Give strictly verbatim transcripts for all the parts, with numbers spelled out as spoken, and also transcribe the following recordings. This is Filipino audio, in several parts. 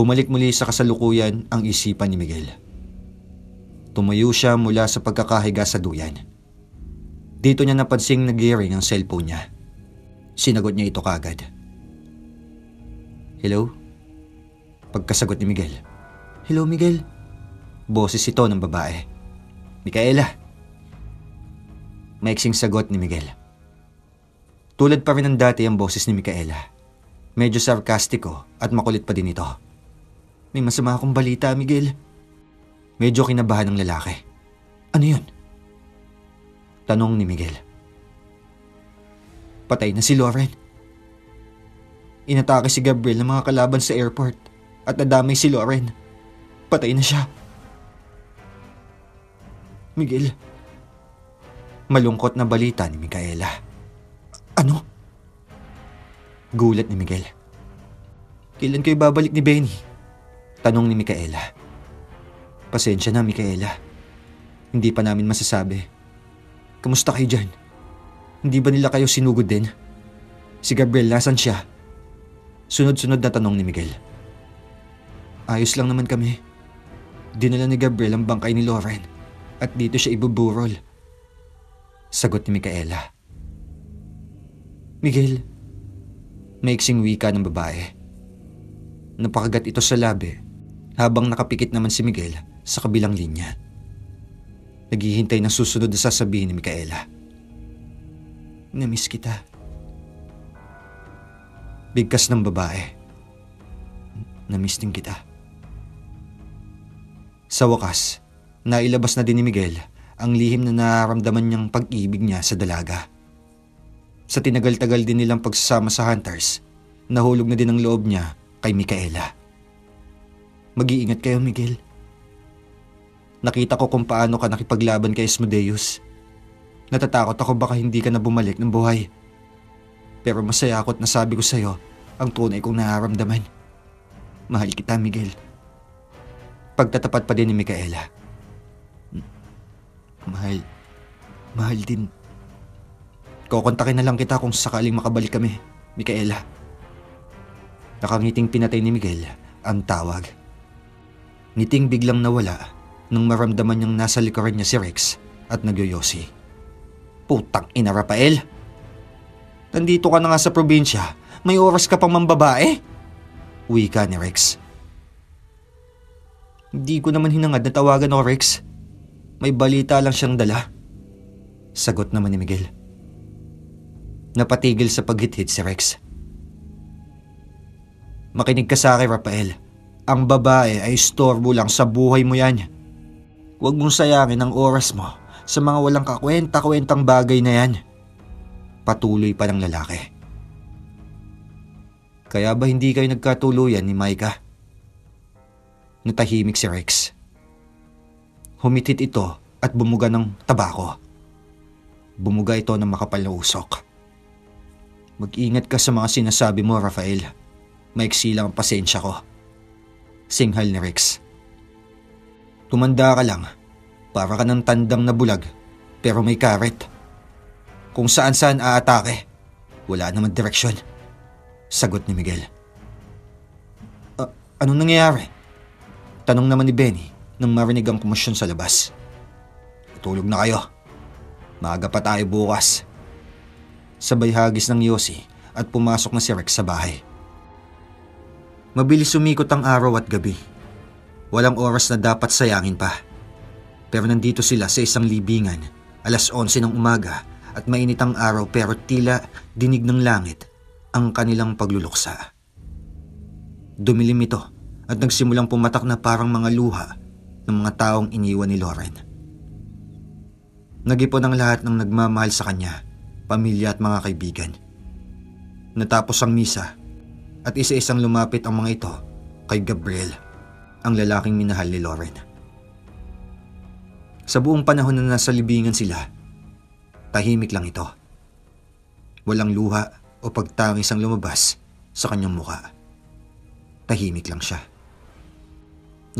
Bumalik muli sa kasalukuyan ang isipan ni Miguel. Tumayo siya mula sa pagkakahiga sa duyan. Dito niya napansing nag-i-ring ang cellphone niya. Sinagot niya ito kaagad. Hello? Pagkasagot ni Miguel. Hello, Miguel. Boses ito ng babae. Mikaela. Maiksing sagot ni Miguel. Tulad pa rin ng dati ang boses ni Mikaela. Medyo sarkastiko at makulit pa din ito. May masama akong balita, Miguel. Medyo kinabahan ng lalaki. Ano yun? Tanong ni Miguel. Patay na si Lauren. Inatake si Gabriel ng mga kalaban sa airport at nadamay si Lauren. Patay na siya. Miguel. Malungkot na balita ni Mikaela. Ano? Gulat ni Miguel. Kailan kayo babalik ni Benny? Tanong ni Mikaela. Pasensya na, Mikaela. Hindi pa namin masasabi. Kamusta kayo dyan? Hindi ba nila kayo sinugod din? Si Gabriel, nasan siya? Sunod-sunod na tanong ni Miguel. Ayos lang naman kami. Dinala ni Gabriel ang bangkay ni Lauren at dito siya ibuburol. Sagot ni Mikaela. Miguel, maiksing wika ng babae. Napakagat ito sa labi habang nakapikit naman si Miguel sa kabilang linya. Naghihintay ng susunod na sasabihin ni Mikaela. Namiss kita. Bigkas ng babae. Namiss din kita. Sa wakas, nailabas na din ni Miguel ang lihim na nararamdaman niyang pag-ibig niya sa dalaga. Sa tinagal-tagal din nilang pagsasama sa Hunters, nahulog na din ang loob niya kay Mikaela. Mag-iingat kayo, Miguel. Nakita ko kung paano ka nakipaglaban kay Asmodeus. Natatakot ako baka hindi ka na bumalik ng buhay. Pero masaya ako at nasabi ko sa'yo ang tunay kong nararamdaman. Mahal kita, Miguel. Pagtatapat pa din ni Mikaela. Mahal. Mahal din. Kukontakin na lang kita kung sakaling makabalik kami, Mikaela. Nakangiting pinatay ni Miguel ang tawag. Ngiting biglang nawala nang maramdaman niyang nasa likuran niya si Rex at nagyoyosi. Putang ina, Rafael! Nandito ka na nga sa probinsya, may oras ka pang mambabae? Uwi ka ni Rex. Hindi ko naman hinangad na tawagan ako, Rex. May balita lang siyang dala. Sagot naman ni Miguel. Napatigil sa paghithid si Rex. Makinig ka sa akin, Rafael. Ang babae ay istorbo lang sa buhay mo yan. Huwag mong sayangin ang oras mo sa mga walang kakwenta-kwentang bagay na yan. Patuloy pa ng lalaki. Kaya ba hindi kayo nagkatuluyan ni Micah? Natahimik si Rex. Humithit ito at bumuga ng tabako. Bumuga ito ng makapal na usok. Mag-ingat ka sa mga sinasabi mo, Rafael. Maiksi lang ang pasensya ko. Singhal ni Rex. Tumanda ka lang. Para ka ng tandang na bulag. Pero may karet. Kung saan-saan aatake. Wala naman direksyon. Sagot ni Miguel. A- anong nangyayari? Tanong naman ni Benny nang marinig ang komosyon sa labas. Tulog na kayo. Maaga pa tayo bukas. Sabay hagis ng yosi at pumasok na si Rex sa bahay. Mabilis umikot ang araw at gabi. Walang oras na dapat sayangin pa. Pero nandito sila sa isang libingan, alas onse ng umaga at mainit ang araw pero tila dinig ng langit ang kanilang pagluluksa. Dumilim ito at nagsimulang pumatak na parang mga luha ng mga taong iniwan ni Lauren. Nag-ipon ang lahat ng nagmamahal sa kanya, pamilya at mga kaibigan. Natapos ang misa at isa-isang lumapit ang mga ito kay Gabriel, ang lalaking minahal ni Lauren. Sa buong panahon na nasa libingan sila, tahimik lang ito. Walang luha o pagtangis ang lumabas sa kanyang mukha. Tahimik lang siya.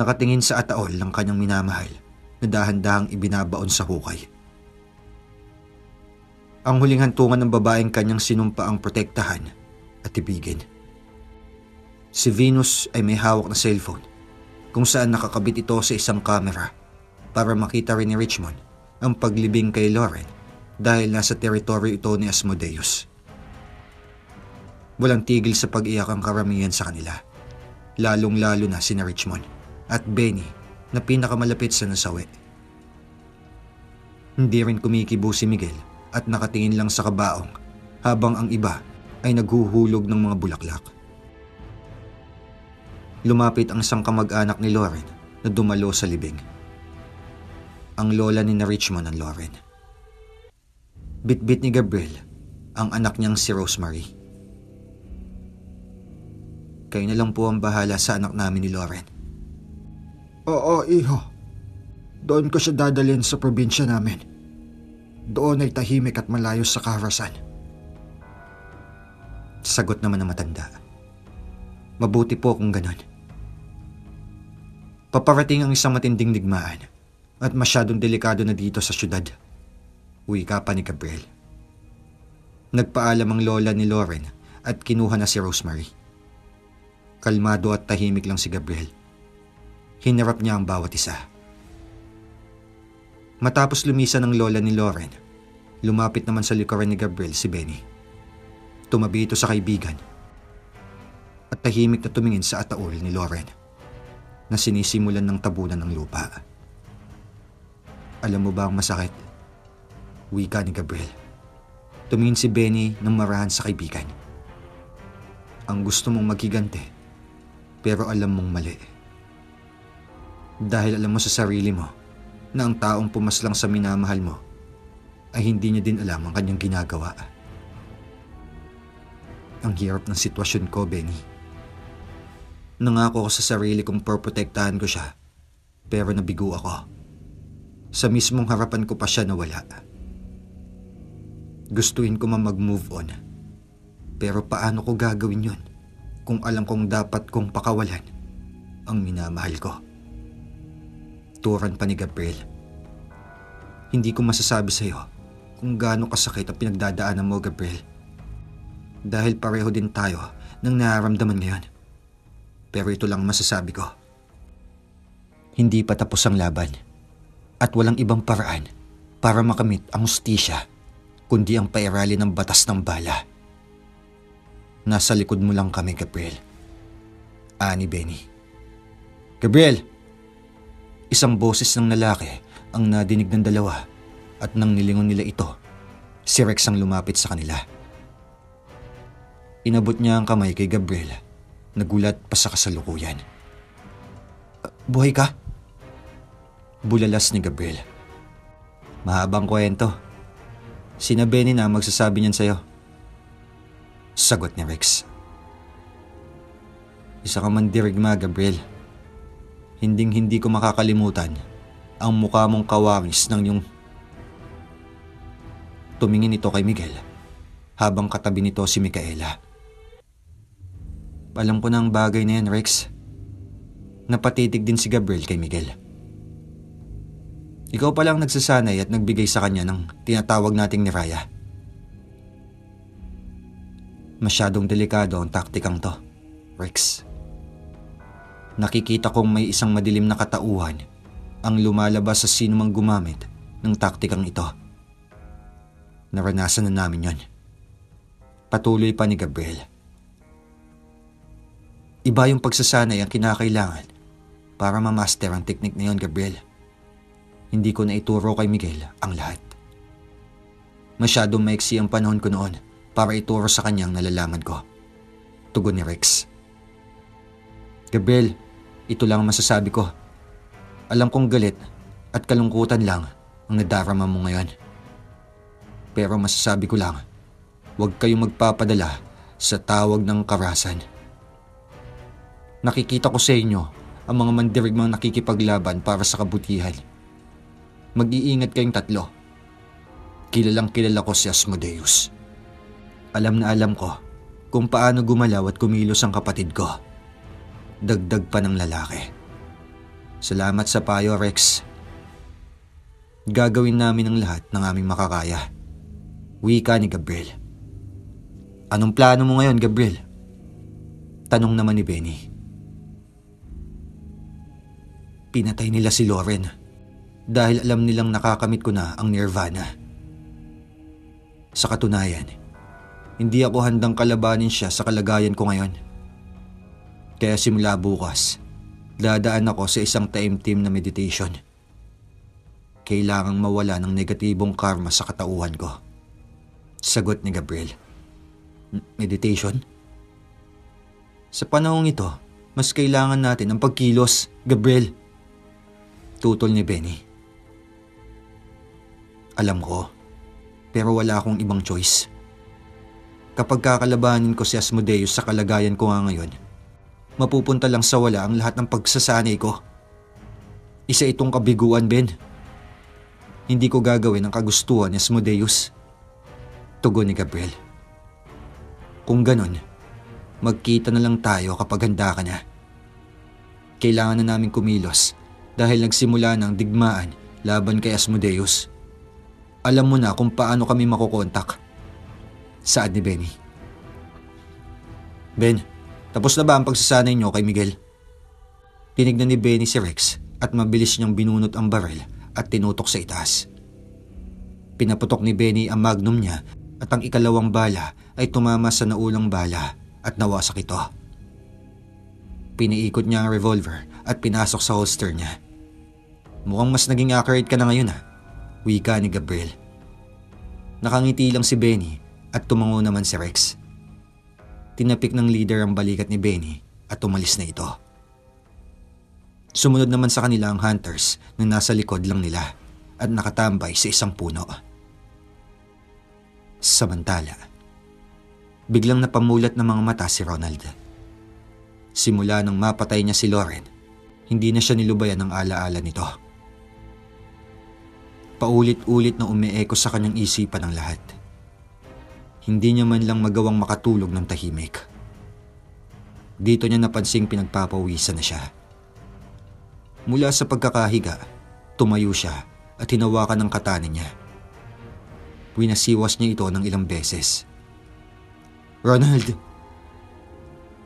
Nakatingin sa ataol ng kanyang minamahal na dahan-dahang ibinabaon sa hukay. Ang huling hantungan ng babaeng kanyang sinumpa ang protektahan at ibigin. Si Venus ay may hawak na cellphone kung saan nakakabit ito sa isang kamera para makita rin ni Richmond ang paglibing kay Lauren dahil nasa teritoryo ito ni Asmodeus. Walang tigil sa pag-iyak ang karamihan sa kanila, lalong-lalo na sina Richmond at Benny na pinakamalapit sa nasawi. Hindi rin kumikibo si Miguel at nakatingin lang sa kabaong habang ang iba ay naghuhulog ng mga bulaklak. Lumapit ang isang kamag-anak ni Lauren na dumalo sa libing. Ang lola ni na Richmond ang Lauren. Bitbit ni Gabriel ang anak niyang si Rosemary. Kayo na lang po ang bahala sa anak namin ni Lauren. Oo, iho. Doon ko siya dadalhin sa probinsya namin. Doon ay tahimik at malayo sa kaharasan. Sagot naman ng matanda. Mabuti po kung ganon. Paparating ang isang matinding digmaan at masyadong delikado na dito sa syudad. Wika pa ni Gabriel. Nagpaalam ang lola ni Lauren at kinuha na si Rosemary. Kalmado at tahimik lang si Gabriel. Hinarap niya ang bawat isa. Matapos lumisan ang lola ni Lauren, lumapit naman sa likuran ni Gabriel si Benny. Tumabi ito sa kaibigan at tahimik na tumingin sa ataol ni Lauren na sinisimulan ng tabunan ng lupa. Alam mo ba ang masakit? Wika ni Gabriel. Tumingin si Benny ng marahan sa kaibigan. Ang gusto mong maghiganti, pero alam mong mali. Dahil alam mo sa sarili mo na ang taong pumaslang sa minamahal mo ay hindi niya din alam ang kanyang ginagawa. Ang hirap ng sitwasyon ko, Benny. Nangako ko sa sarili kong proprotektahan ko siya, pero nabigo ako. Sa mismong harapan ko pa siya nawala. Gustuin ko man mag-move on, pero paano ko gagawin yun kung alam kong dapat kong pakawalan ang minamahal ko? Turan pa ni Gabriel. Hindi ko masasabi sa'yo kung gaano kasakit ang pinagdadaanan mo, Gabriel. Dahil pareho din tayo ng nararamdaman ngayon. Pero ito lang masasabi ko. Hindi pa tapos ang laban at walang ibang paraan para makamit ang hustisya kundi ang pairali ng batas ng bala. Nasa likod mo lang kami, Gabriel. Ani Benny. Gabriel! Isang boses ng lalaki ang nadinig ng dalawa at nang nilingon nila ito, si Rex ang lumapit sa kanila. Inabot niya ang kamay kay Gabriel. Nagulat pa sa kasalukuyan. Uh, buhay ka? Bulalas ni Gabriel. Mahabang kwento. Sina Benny na magsasabi niyan sa'yo. Sagot ni Rex. Isa ka man dirigma, Gabriel. Hinding-hindi ko makakalimutan ang mukha mong kawangis ng yung... Tumingin ito kay Miguel habang katabi nito si Mikaela. Alam ko na ang bagay na yan, Rex. Napatitig din si Gabriel kay Miguel. Ikaw palang nagsasanay at nagbigay sa kanya ng tinatawag nating niraya. Masyadong delikado ang taktikang to, Rex. Nakikita kong may isang madilim na katauhan ang lumalabas sa sinumang gumamit ng taktikang ito. Naranasan na namin yon. Patuloy pa ni Gabriel. Iba yung pagsasanay ang kinakailangan para mamaster ang teknik na yon, Gabriel. Hindi ko na ituro kay Miguel ang lahat. Masyadong maiksi ang panahon ko noon para ituro sa kanyang nalalaman ko. Tugon ni Rex. Gabriel, ito lang ang masasabi ko. Alam kong galit at kalungkutan lang ang nadarama mo ngayon. Pero masasabi ko lang, huwag kayong magpapadala sa tawag ng karahasan. Nakikita ko sa inyo ang mga mandirigmang nakikipaglaban para sa kabutihan. Mag-iingat kayong tatlo. Kilalang kilala ko si Asmodeus. Alam na alam ko kung paano gumalaw at kumilos ang kapatid ko. Dagdag pa ng lalaki. Salamat sa payo, Rex. Gagawin namin ang lahat ng aming makakaya. Wika ni Gabriel. Anong plano mo ngayon, Gabriel? Tanong naman ni Benny. Pinatay nila si Lauren dahil alam nilang nakakamit ko na ang nirvana. Sa katunayan, hindi ako handang kalabanin siya sa kalagayan ko ngayon. Kaya simula bukas, dadaan ako sa isang taimtim na meditation. Kailangang mawala ng negatibong karma sa katauhan ko. Sagot ni Gabriel. Meditation? Sa panahong ito, mas kailangan natin ang pagkilos, Gabriel. Tutol ni Benny. Alam ko, pero wala akong ibang choice. Kapag kakalabanin ko si Asmodeus sa kalagayan ko nga ngayon, mapupunta lang sa wala ang lahat ng pagsasanay ko. Isa itong kabiguan, Ben. Hindi ko gagawin ang kagustuhan ni Asmodeus. Tugon ni Gabriel. Kung ganon, magkita na lang tayo kapag handa ka na. Kailangan na namin kumilos dahil nagsimula ng digmaan laban kay Asmodeus. Alam mo na kung paano kami makukontak. Saad ni Benny. Ben, tapos na ba ang pagsasanay niyo kay Miguel? Tinignan ni Benny si Rex at mabilis niyang binunot ang baril at tinutok sa itaas. Pinaputok ni Benny ang magnum niya at ang ikalawang bala ay tumama sa naulang bala. At nawasak ito. Piniikot niya ang revolver at pinasok sa holster niya. Mukhang mas naging accurate ka na ngayon ah, wika ni Gabriel. Nakangiti lang si Benny at tumango naman si Rex. Tinapik ng leader ang balikat ni Benny at umalis na ito. Sumunod naman sa kanila ang hunters na nasa likod lang nila at nakatambay sa isang puno. Samantala, biglang napamulat ng mga mata si Ronald. Simula nang mapatay niya si Lauren, hindi na siya nilubayan ng alaala nito. Paulit-ulit na umeeko sa kanyang isipan ang lahat. Hindi niya man lang magawang makatulog ng tahimik. Dito niya napansing pinagpapawisan na siya. Mula sa pagkakahiga, tumayo siya at hinawakan ang katana niya. Winasiwas niya ito ng ilang beses. Ronald!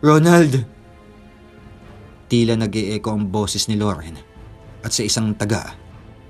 Ronald! Tila nag-e-echo ang boses ni Lauren at sa isang taga,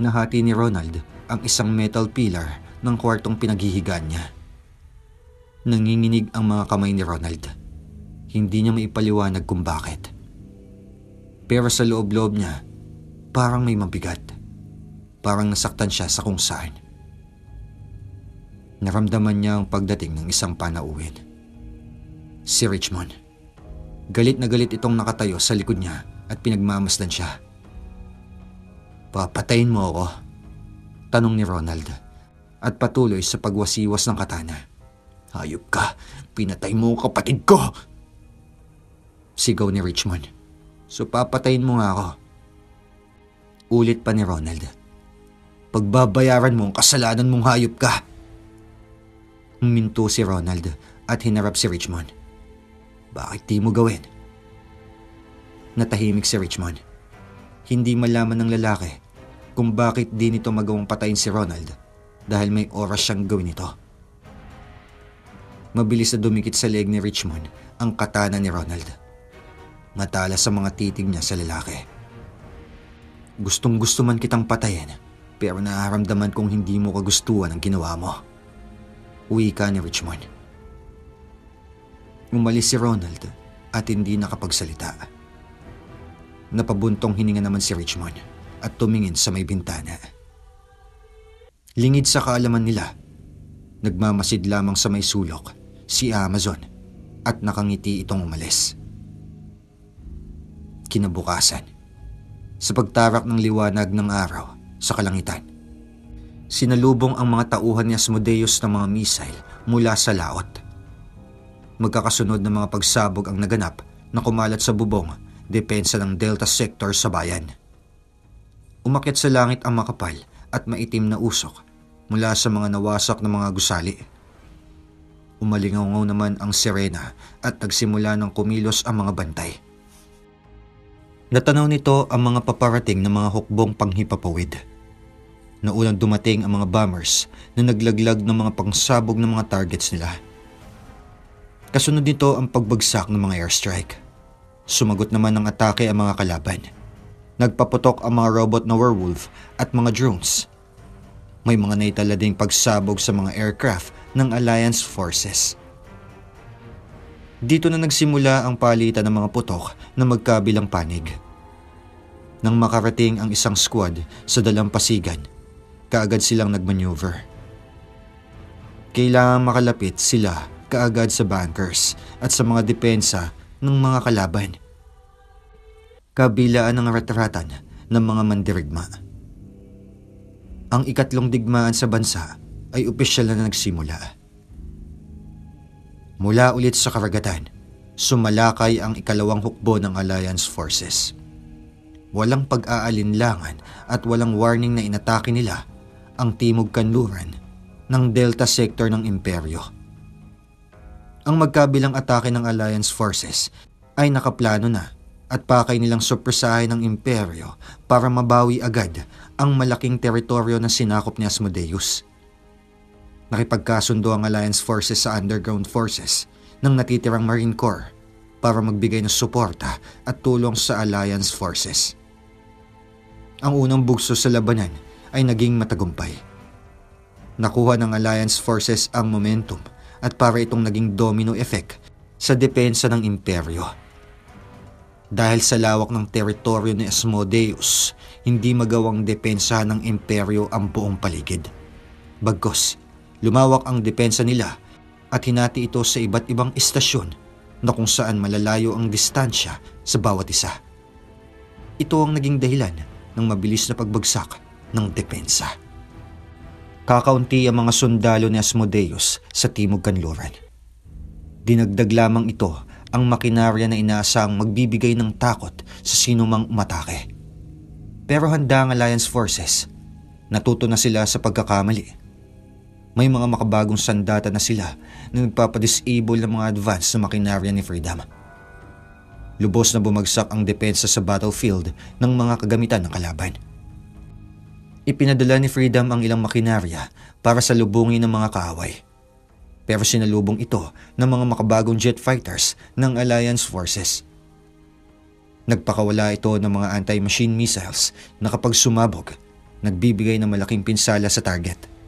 nahati ni Ronald ang isang metal pillar ng kwartong pinaghihigaan niya. Nanginginig ang mga kamay ni Ronald. Hindi niya maipaliwanag kung bakit. Pero sa loob-loob niya, parang may mabigat. Parang nasaktan siya sa kung saan. Naramdaman niya ang pagdating ng isang panauhin. Si Richmond. Galit na galit itong nakatayo sa likod niya at pinagmamasdan siya. Papatayin mo ako? Tanong ni Ronald at patuloy sa pagwasiwas ng katana. Hayop ka! Pinatay mo ang kapatid ko! Sigaw ni Richmond. So papatayin mo nga ako? Ulit pa ni Ronald. Pagbabayaran mo ang kasalanan mong hayop ka! Huminto si Ronald at hinarap si Richmond. Bakit di mo gawin? Natahimik si Richmond. Hindi malaman ng lalaki kung bakit di nito magawang patayin si Ronald dahil may oras siyang gawin ito. Mabilis na dumikit sa leeg ni Richmond ang katana ni Ronald. Matala sa mga titig niya sa lalaki. Gustong gusto man kitang patayin pero nararamdaman kong hindi mo kagustuhan ang ginawa mo. Uwi ka ni Richmond. Umalis si Ronald at hindi nakapagsalita. Napabuntong hininga naman si Richmond at tumingin sa may bintana. Lingid sa kaalaman nila, nagmamasid lamang sa may sulok si Amazon at nakangiti itong umalis. Kinabukasan, sa pagtarak ng liwanag ng araw sa kalangitan, sinalubong ang mga tauhan ni Asmodeus ng mga misail mula sa laot. Magkakasunod ng mga pagsabog ang naganap na kumalat sa bubong, depensa ng Delta Sector sa bayan. Umakyat sa langit ang makapal at maitim na usok mula sa mga nawasak na mga gusali. Umalingaw naman ang sirena at nagsimula ng kumilos ang mga bantay. Natanaw nito ang mga paparating na mga hukbong panghipapawid. Naunang dumating ang mga bombers na naglaglag ng mga pangsabog ng mga targets nila. Kasunod nito ang pagbagsak ng mga airstrike. Sumagot naman ng atake ang mga kalaban. Nagpaputok ang mga robot na werewolf at mga drones. May mga naitala ding pagsabog sa mga aircraft ng Alliance Forces. Dito na nagsimula ang palitan ng mga putok na magkabilang panig. Nang makarating ang isang squad sa dalampasigan, kaagad silang nagmaneuver. Kailangan makalapit sila kaagad sa bunkers at sa mga depensa ng mga kalaban. Kabilaan ng ratratan ng mga mandirigma. Ang ikatlong digmaan sa bansa ay opisyal na nagsimula. Mula ulit sa karagatan, sumalakay ang ikalawang hukbo ng Alliance Forces. Walang pag-aalinlangan at walang warning na inatake nila ang timog kanluran ng Delta Sector ng Imperyo. Ang magkabilang atake ng Alliance Forces ay nakaplano na at pakay nilang surpresahin ng Imperyo para mabawi agad ang malaking teritoryo na sinakop ni Asmodeus. Nakipagkasundo ang Alliance Forces sa Underground Forces ng natitirang Marine Corps para magbigay ng suporta at tulong sa Alliance Forces. Ang unang bugso sa labanan ay naging matagumpay. Nakuha ng Alliance Forces ang momentum at para itong naging domino effect sa depensa ng imperyo. Dahil sa lawak ng teritoryo ni Asmodeus, hindi magawang depensa ng imperyo ang buong paligid. Bagkus, lumawak ang depensa nila at hinati ito sa iba't ibang istasyon na kung saan malalayo ang distansya sa bawat isa. Ito ang naging dahilan ng mabilis na pagbagsak ng depensa. Kakaunti ang mga sundalo ni Asmodeus sa Timog Kanluran. Dinagdag lamang ito ang makinarya na inaasang magbibigay ng takot sa sinumang umatake. Pero handa ang Alliance Forces. Natuto na sila sa pagkakamali. May mga makabagong sandata na sila na nagpapadisable ng mga advance na makinarya ni Freedom. Lubos na bumagsak ang depensa sa battlefield ng mga kagamitan ng kalaban. Ipinadala ni Freedom ang ilang makinarya para salubungin ng mga kaaway. Pero sinalubong ito ng mga makabagong jet fighters ng Alliance Forces. Nagpakawala ito ng mga anti-machine missiles na kapag sumabog, nagbibigay ng malaking pinsala sa target.